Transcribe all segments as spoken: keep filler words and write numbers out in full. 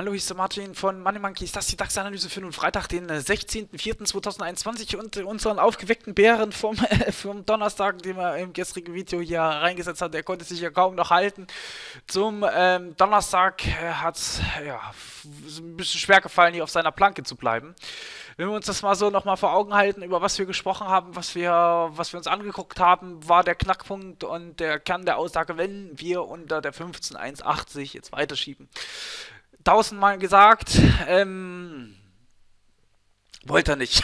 Hallo, ich bin Martin von Money Monkeys. Das ist die Dax-Analyse für nun Freitag, den sechzehnten vierten zweitausendeinundzwanzig und unseren aufgeweckten Bären vom, äh, vom Donnerstag, den wir im gestrigen Video hier reingesetzt haben. Der konnte sich ja kaum noch halten. Zum ähm, Donnerstag äh, hat es ja, ein bisschen schwer gefallen, hier auf seiner Planke zu bleiben. Wenn wir uns das mal so nochmal vor Augen halten, über was wir gesprochen haben, was wir, was wir uns angeguckt haben, war der Knackpunkt und der Kern der Aussage, wenn wir unter der fünfzehn eins achtzig jetzt weiterschieben. Tausendmal gesagt, ähm, wollte er nicht.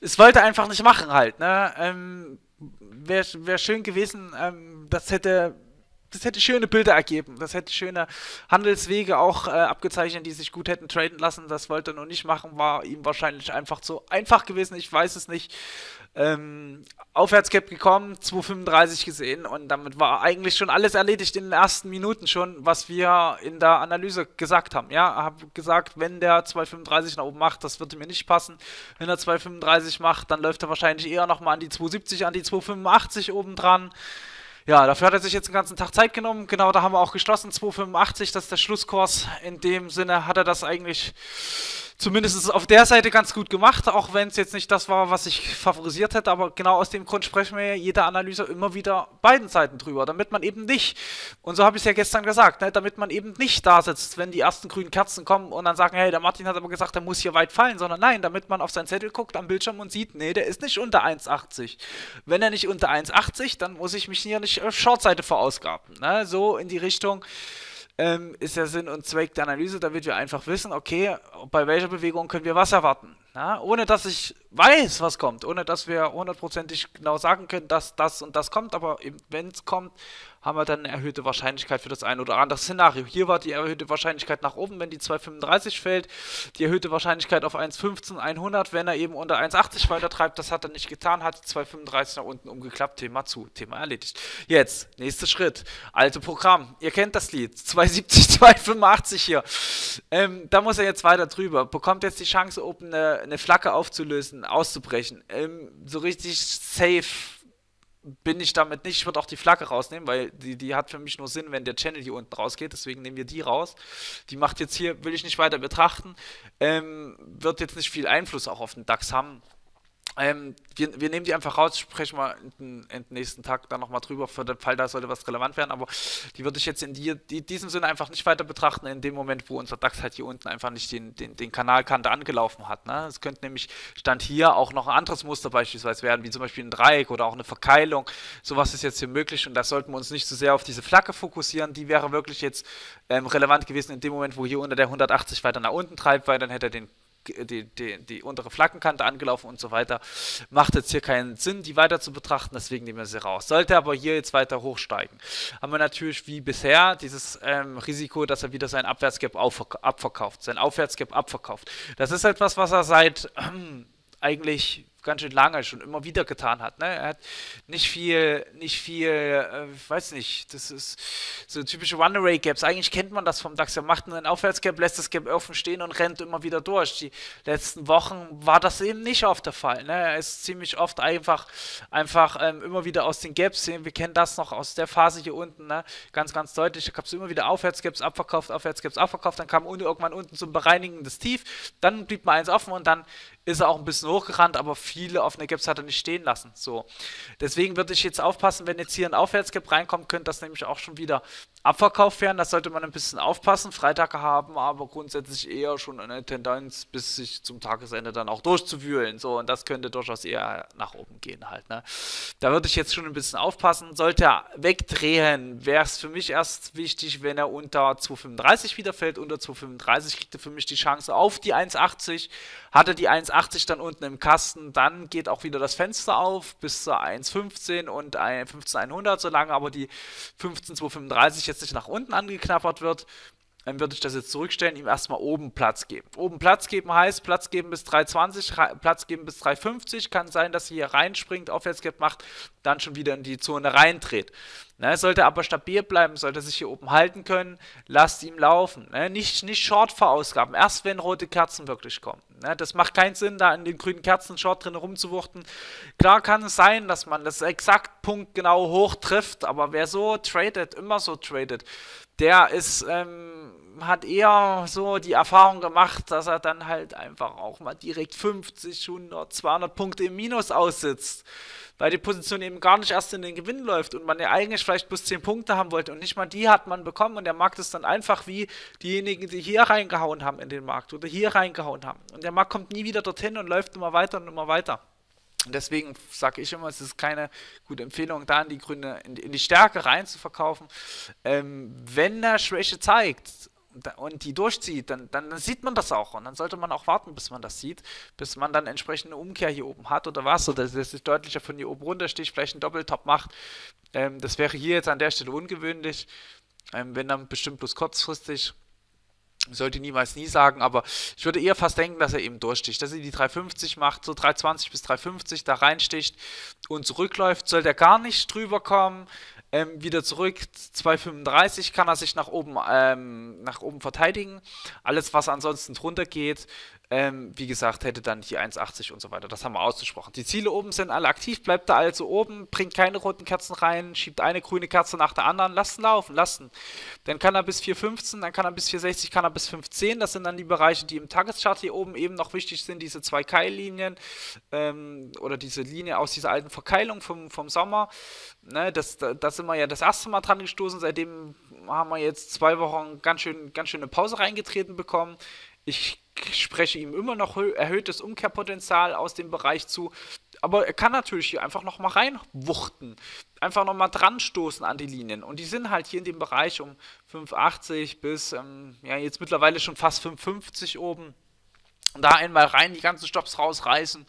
Es wollte er einfach nicht machen halt, ne? Ähm, wäre wär schön gewesen, ähm, das hätte... Das hätte schöne Bilder ergeben, das hätte schöne Handelswege auch äh, abgezeichnet, die sich gut hätten traden lassen. Das wollte er noch nicht machen, war ihm wahrscheinlich einfach zu einfach gewesen, ich weiß es nicht. Ähm, Aufwärtscap gekommen, zwei fünfunddreißig gesehen und damit war eigentlich schon alles erledigt in den ersten Minuten schon, was wir in der Analyse gesagt haben. Ja, habe gesagt, wenn der zwei fünfunddreißig nach oben macht, das würde mir nicht passen. Wenn er zwei fünfunddreißig macht, dann läuft er wahrscheinlich eher nochmal an die zwei siebzig, an die zwei fünfundachtzig obendran. Ja, dafür hat er sich jetzt den ganzen Tag Zeit genommen. Genau, da haben wir auch geschlossen. zwei fünfundachtzig, das ist der Schlusskurs. In dem Sinne hat er das eigentlich zumindest auf der Seite ganz gut gemacht, auch wenn es jetzt nicht das war, was ich favorisiert hätte. Aber genau aus dem Grund sprechen wir jeder Analyse immer wieder beiden Seiten drüber, damit man eben nicht, und so habe ich es ja gestern gesagt, ne, damit man eben nicht da sitzt, wenn die ersten grünen Kerzen kommen und dann sagen, hey, der Martin hat aber gesagt, der muss hier weit fallen, sondern nein, damit man auf seinen Zettel guckt am Bildschirm und sieht, nee, der ist nicht unter eins achtzig. Wenn er nicht unter eins achtzig, dann muss ich mich hier nicht auf Shortseite verausgaben. Ne? So in die Richtung ähm, ist der Sinn und Zweck der Analyse, damit wir einfach wissen, okay, bei welcher Bewegung können wir was erwarten. Na? Ohne dass ich weiß, was kommt, ohne dass wir hundertprozentig genau sagen können, dass das und das kommt, aber wenn es kommt, haben wir dann eine erhöhte Wahrscheinlichkeit für das ein oder andere Szenario. Hier war die erhöhte Wahrscheinlichkeit nach oben, wenn die zwei fünfunddreißig fällt, die erhöhte Wahrscheinlichkeit auf eins fünfzehn, hundert, wenn er eben unter eins achtzig weiter treibt, das hat er nicht getan, hat die zwei fünfunddreißig nach unten umgeklappt, Thema zu, Thema erledigt. Jetzt, nächster Schritt, alte Programm, ihr kennt das Lied, zwei siebzig, zwei fünfundachtzig hier, ähm, da muss er jetzt weiter drüber, bekommt jetzt die Chance, oben eine, eine Flagge aufzulösen, auszubrechen, ähm, so richtig safe bin ich damit nicht. Ich würde auch die Flagge rausnehmen, weil die, die hat für mich nur Sinn, wenn der Channel hier unten rausgeht. Deswegen nehmen wir die raus. Die macht jetzt hier, will ich nicht weiter betrachten. Ähm, wird jetzt nicht viel Einfluss auch auf den DAX haben. Ähm, wir, wir nehmen die einfach raus, sprechen wir in den nächsten Tag dann nochmal drüber, für den Fall, da sollte was relevant werden, aber die würde ich jetzt in die, die, diesem Sinne einfach nicht weiter betrachten, in dem Moment, wo unser DAX halt hier unten einfach nicht den, den, den Kanalkante angelaufen hat. Ne? Es könnte nämlich, stand hier auch noch ein anderes Muster beispielsweise werden, wie zum Beispiel ein Dreieck oder auch eine Verkeilung, sowas ist jetzt hier möglich und da sollten wir uns nicht so sehr auf diese Flagge fokussieren, die wäre wirklich jetzt ähm, relevant gewesen in dem Moment, wo hier unter der hundertachtzig weiter nach unten treibt, weil dann hätte er den Die, die, die untere Flaggenkante angelaufen und so weiter, macht jetzt hier keinen Sinn, die weiter zu betrachten, deswegen nehmen wir sie raus. Sollte aber hier jetzt weiter hochsteigen, haben wir natürlich wie bisher dieses ähm, Risiko, dass er wieder sein Abwärtsgap abverkauft, sein Aufwärtsgap abverkauft. Das ist etwas, was er seit ähm, eigentlich ganz schön lange schon immer wieder getan hat. Ne? Er hat nicht viel, nicht viel, äh, weiß nicht, das ist so typische Runaway-Gaps. Eigentlich kennt man das vom DAX. Er macht einen Aufwärtsgap, lässt das Gap offen stehen und rennt immer wieder durch. Die letzten Wochen war das eben nicht oft der Fall. Ne? Er ist ziemlich oft einfach, einfach ähm, immer wieder aus den Gaps. Wir kennen das noch aus der Phase hier unten. Ne? Ganz, ganz deutlich. Da gab es immer wieder Aufwärtsgaps abverkauft, Aufwärtsgaps abverkauft. Dann kam irgendwann unten zum Bereinigen des Tief. Dann blieb mal eins offen und dann ist er auch ein bisschen hochgerannt, aber viele offene Gaps hat er nicht stehen lassen. So. Deswegen würde ich jetzt aufpassen, wenn jetzt hier ein Aufwärtsgap reinkommt, könnte das nämlich auch schon wieder abverkauft werden. Das sollte man ein bisschen aufpassen. Freitag haben aber grundsätzlich eher schon eine Tendenz, bis sich zum Tagesende dann auch durchzuwühlen. So, und das könnte durchaus eher nach oben gehen halt. Ne? Da würde ich jetzt schon ein bisschen aufpassen. Sollte er wegdrehen, wäre es für mich erst wichtig, wenn er unter zwei fünfunddreißig wieder fällt. Unter zwei fünfunddreißig kriegt er für mich die Chance auf die eins achtzig. Hatte die eins achtzig dann unten im Kasten, dann geht auch wieder das Fenster auf bis zur eins fünfzehn und fünfzehnhundert, solange aber die fünfzehn zweihundertfünfunddreißig jetzt nicht nach unten angeknabbert wird, dann würde ich das jetzt zurückstellen, ihm erstmal oben Platz geben. Oben Platz geben heißt, Platz geben bis drei zwanzig, Platz geben bis drei fünfzig, kann sein, dass sie hier reinspringt, Aufwärtsgap macht, dann schon wieder in die Zone reindreht. Ne? Sollte aber stabil bleiben, sollte sich hier oben halten können, lasst ihm laufen. Ne? Nicht, nicht Short verausgaben, erst wenn rote Kerzen wirklich kommen. Ne? Das macht keinen Sinn, da in den grünen Kerzen Short drin rumzuwuchten. Klar kann es sein, dass man das exakt punktgenau hoch trifft, aber wer so tradet, immer so tradet, der ist, ähm, hat eher so die Erfahrung gemacht, dass er dann halt einfach auch mal direkt fünfzig, hundert, zweihundert Punkte im Minus aussitzt, weil die Position eben gar nicht erst in den Gewinn läuft und man ja eigentlich vielleicht plus zehn Punkte haben wollte und nicht mal die hat man bekommen und der Markt ist dann einfach wie diejenigen, die hier reingehauen haben in den Markt oder hier reingehauen haben und der Markt kommt nie wieder dorthin und läuft immer weiter und immer weiter. Und deswegen sage ich immer, es ist keine gute Empfehlung, da in die grüne, in die, in die Stärke rein zu verkaufen. Ähm, wenn er Schwäche zeigt und die durchzieht, dann, dann sieht man das auch und dann sollte man auch warten, bis man das sieht, bis man dann entsprechend eine Umkehr hier oben hat oder was, oder dass es deutlicher von hier oben runtersticht, vielleicht einen Doppeltop macht. Ähm, das wäre hier jetzt an der Stelle ungewöhnlich, ähm, wenn dann bestimmt bloß kurzfristig. Sollte niemals nie sagen, aber ich würde eher fast denken, dass er eben durchsticht, dass er die drei fünfzig macht, so drei zwanzig bis drei fünfzig da reinsticht und zurückläuft. Sollte er gar nicht drüber kommen, ähm, wieder zurück, zwei fünfunddreißig kann er sich nach oben, ähm, nach oben verteidigen. Alles, was ansonsten drunter geht, ähm, wie gesagt, hätte dann hier eins achtzig und so weiter. Das haben wir ausgesprochen. Die Ziele oben sind alle aktiv, bleibt da also oben, bringt keine roten Kerzen rein, schiebt eine grüne Kerze nach der anderen, lasst ihn laufen, lasst ihn. Dann kann er bis vier fünfzehn, dann kann er bis vier sechzig, kann er bis fünf zehn, das sind dann die Bereiche, die im Tageschart hier oben eben noch wichtig sind, diese zwei Keillinien ähm, oder diese Linie aus dieser alten Verkeilung vom, vom Sommer. Ne, das, da, da sind wir ja das erste Mal dran gestoßen, seitdem haben wir jetzt zwei Wochen ganz schön, ganz schön eine Pause reingetreten bekommen. Ich spreche ihm immer noch erhöhtes Umkehrpotenzial aus dem Bereich zu, aber er kann natürlich hier einfach nochmal reinwuchten, einfach nochmal dran stoßen an die Linien und die sind halt hier in dem Bereich um fünf achtzig bis, ähm, ja jetzt mittlerweile schon fast fünf fünfzig oben, da einmal rein, die ganzen Stops rausreißen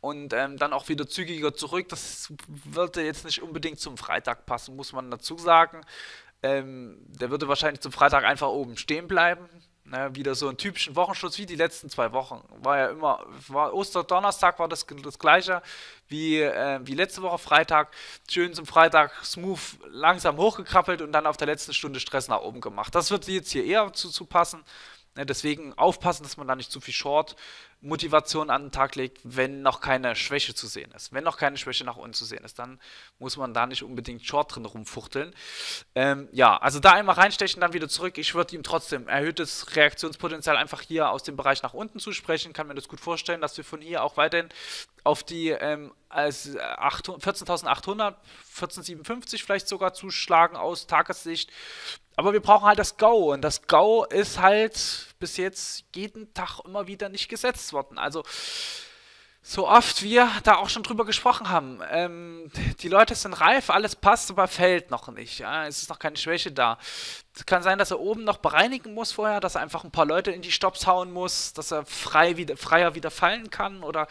und ähm, dann auch wieder zügiger zurück. Das würde jetzt nicht unbedingt zum Freitag passen, muss man dazu sagen. Ähm, der würde wahrscheinlich zum Freitag einfach oben stehen bleiben. Ne, wieder so einen typischen Wochenschluss wie die letzten zwei Wochen. War ja immer, war Osterdonnerstag war das, das gleiche wie, äh, wie letzte Woche Freitag. Schön zum Freitag smooth langsam hochgekrabbelt und dann auf der letzten Stunde Stress nach oben gemacht. Das wird jetzt hier eher zu, zu passen. Ne, deswegen aufpassen, dass man da nicht zu viel Short-Motivation an den Tag legt, wenn noch keine Schwäche zu sehen ist. Wenn noch keine Schwäche nach unten zu sehen ist, dann muss man da nicht unbedingt Short drin rumfuchteln. Ähm, ja, also da einmal reinstechen, dann wieder zurück. Ich würde ihm trotzdem erhöhtes Reaktionspotenzial einfach hier aus dem Bereich nach unten zusprechen. Kann mir das gut vorstellen, dass wir von hier auch weiterhin auf die ähm, vierzehntausendachthundert, vierzehn siebenundfünfzig vielleicht sogar zuschlagen aus Tagessicht. Aber wir brauchen halt das Go und das Go ist halt bis jetzt jeden Tag immer wieder nicht gesetzt worden. Also so oft wir da auch schon drüber gesprochen haben, ähm, die Leute sind reif, alles passt, aber fällt noch nicht. Ja? Es ist noch keine Schwäche da. Es kann sein, dass er oben noch bereinigen muss vorher, dass er einfach ein paar Leute in die Stops hauen muss, dass er frei wieder, freier wieder fallen kann oder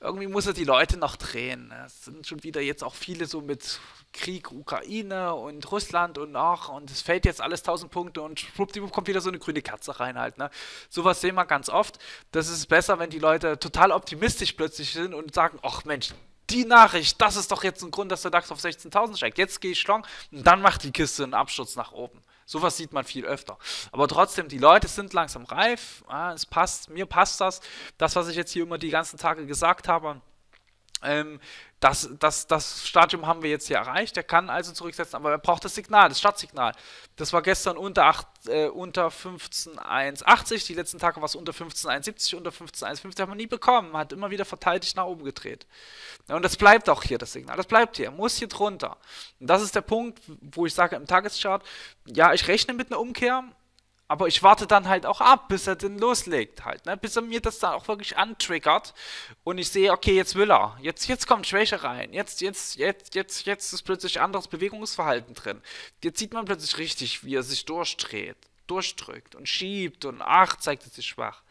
irgendwie muss er die Leute noch drehen. Es sind schon wieder jetzt auch viele so mit Krieg, Ukraine und Russland und ach, und es fällt jetzt alles tausend Punkte und schwuppdiwupp kommt wieder so eine grüne Kerze rein halt, ne? Sowas sehen wir ganz oft. Das ist besser, wenn die Leute total optimistisch plötzlich sind und sagen, ach Mensch, die Nachricht, das ist doch jetzt ein Grund, dass der DAX auf sechzehntausend steigt. Jetzt gehe ich long und dann macht die Kiste einen Absturz nach oben. Sowas sieht man viel öfter. Aber trotzdem, die Leute sind langsam reif. Ah, es passt, mir passt das. Das, was ich jetzt hier immer die ganzen Tage gesagt habe, ähm, das, das, das Stadium haben wir jetzt hier erreicht. Der kann also zurücksetzen, aber er braucht das Signal, das Startsignal. Das war gestern unter, acht, äh, unter fünfzehn eins achtzig. Die letzten Tage war es unter fünfzehn eins siebzig, unter fünfzehn eins fünfzig. Hat man nie bekommen. Hat immer wieder verteidigt nach oben gedreht. Und das bleibt auch hier, das Signal. Das bleibt hier. Er muss hier drunter. Und das ist der Punkt, wo ich sage im Tageschart, ja, ich rechne mit einer Umkehr. Aber ich warte dann halt auch ab, bis er den loslegt halt, ne? Bis er mir das dann auch wirklich antriggert und ich sehe, okay, jetzt will er, jetzt, jetzt kommt Schwäche rein, jetzt, jetzt, jetzt, jetzt, jetzt ist plötzlich anderes Bewegungsverhalten drin. Jetzt sieht man plötzlich richtig, wie er sich durchdreht, durchdrückt und schiebt und ach, zeigt er sich schwach.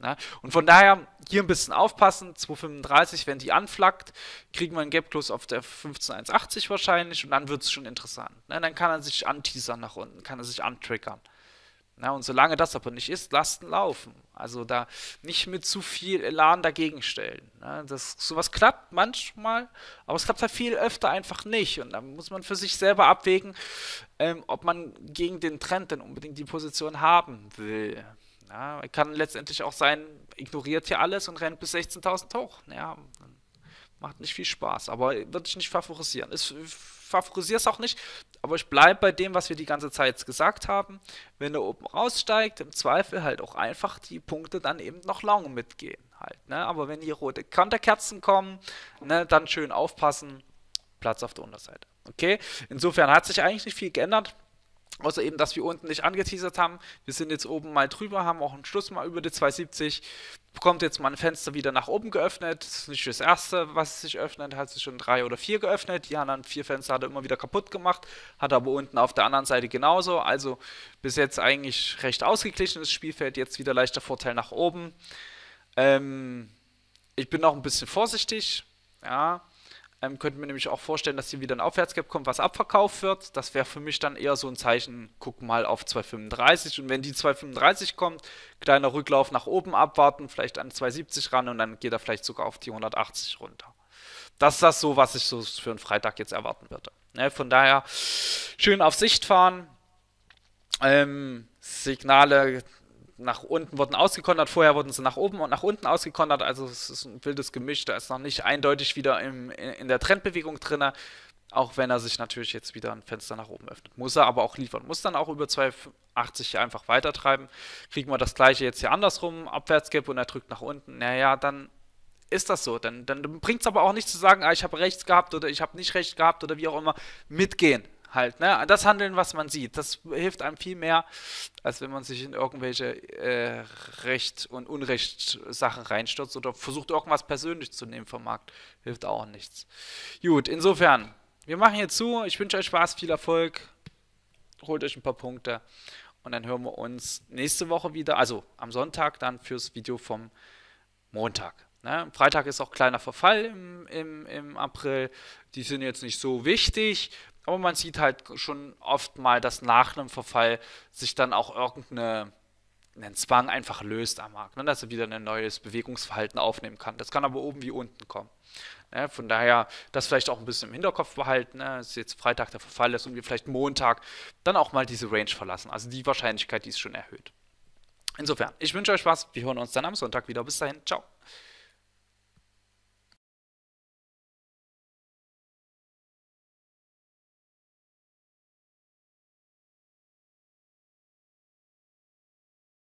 Ne? Und von daher hier ein bisschen aufpassen, zwei fünfunddreißig, wenn die anflackt, kriegen wir einen Gap-Close auf der fünfzehn eins achtzig wahrscheinlich und dann wird es schon interessant. Ne? Dann kann er sich anteasern nach unten, kann er sich antriggern. Na, und solange das aber nicht ist, lasst ihn laufen. Also da nicht mit zu viel Elan dagegen stellen. Na, das, sowas klappt manchmal, aber es klappt halt viel öfter einfach nicht. Und da muss man für sich selber abwägen, ähm, ob man gegen den Trend denn unbedingt die Position haben will. Na, kann letztendlich auch sein, ignoriert hier alles und rennt bis sechzehntausend hoch. Ja, dann macht nicht viel Spaß, aber würde ich nicht favorisieren. Ist, favorisiere es auch nicht, aber ich bleibe bei dem, was wir die ganze Zeit gesagt haben. Wenn der Open raussteigt, im Zweifel halt auch einfach die Punkte dann eben noch lange mitgehen halt, ne? Aber wenn hier rote Konterkerzen kommen, ne, dann schön aufpassen, Platz auf der Unterseite. Okay, insofern hat sich eigentlich nicht viel geändert, außer eben, dass wir unten nicht angeteasert haben. Wir sind jetzt oben mal drüber, haben auch einen Schluss mal über die zwei siebzig. Bekommt jetzt mal ein Fenster wieder nach oben geöffnet. Das ist nicht das erste, was sich öffnet. Hat sich schon drei oder vier geöffnet. Die anderen vier Fenster hat er immer wieder kaputt gemacht. Hat aber unten auf der anderen Seite genauso. Also bis jetzt eigentlich recht ausgeglichenes Spielfeld. Jetzt wieder leichter Vorteil nach oben. Ähm, ich bin noch ein bisschen vorsichtig. Ja. Ähm, könnte mir nämlich auch vorstellen, dass hier wieder ein Aufwärtsgap kommt, was abverkauft wird. Das wäre für mich dann eher so ein Zeichen, guck mal auf zwei fünfunddreißig. Und wenn die zwei fünfunddreißig kommt, kleiner Rücklauf nach oben abwarten, vielleicht an zwei siebzig ran und dann geht er vielleicht sogar auf die hundertachtzig runter. Das ist das so, was ich so für einen Freitag jetzt erwarten würde. Ne, von daher schön auf Sicht fahren. Ähm, Signale nach unten wurden ausgekontert, vorher wurden sie nach oben und nach unten ausgekontert, also es ist ein wildes Gemisch, da ist noch nicht eindeutig wieder im, in der Trendbewegung drin, auch wenn er sich natürlich jetzt wieder ein Fenster nach oben öffnet. Muss er aber auch liefern, muss dann auch über zwei achtzig hier einfach weitertreiben. Kriegen wir das gleiche jetzt hier andersrum, Abwärtsgap und er drückt nach unten, naja, dann ist das so, dann, dann bringt es aber auch nicht zu sagen, ah, ich habe rechts gehabt oder ich habe nicht recht gehabt oder wie auch immer, mitgehen. Halt, ne? Das Handeln, was man sieht, das hilft einem viel mehr, als wenn man sich in irgendwelche äh, Recht- und Unrecht-Sachen reinstürzt oder versucht, irgendwas persönlich zu nehmen vom Markt. Hilft auch nichts. Gut, insofern, wir machen hier zu. Ich wünsche euch Spaß, viel Erfolg. Holt euch ein paar Punkte und dann hören wir uns nächste Woche wieder, also am Sonntag dann fürs Video vom Montag. Ne? Freitag ist auch kleiner Verfall im, im, im April. Die sind jetzt nicht so wichtig. Aber man sieht halt schon oft mal, dass nach einem Verfall sich dann auch irgendein Zwang einfach löst am Markt, ne? Dass er wieder ein neues Bewegungsverhalten aufnehmen kann. Das kann aber oben wie unten kommen. Ne? Von daher das vielleicht auch ein bisschen im Hinterkopf behalten, ne? Dass jetzt Freitag der Verfall ist und wir vielleicht Montag dann auch mal diese Range verlassen. Also die Wahrscheinlichkeit, die ist schon erhöht. Insofern, ich wünsche euch Spaß. Wir hören uns dann am Sonntag wieder. Bis dahin, ciao.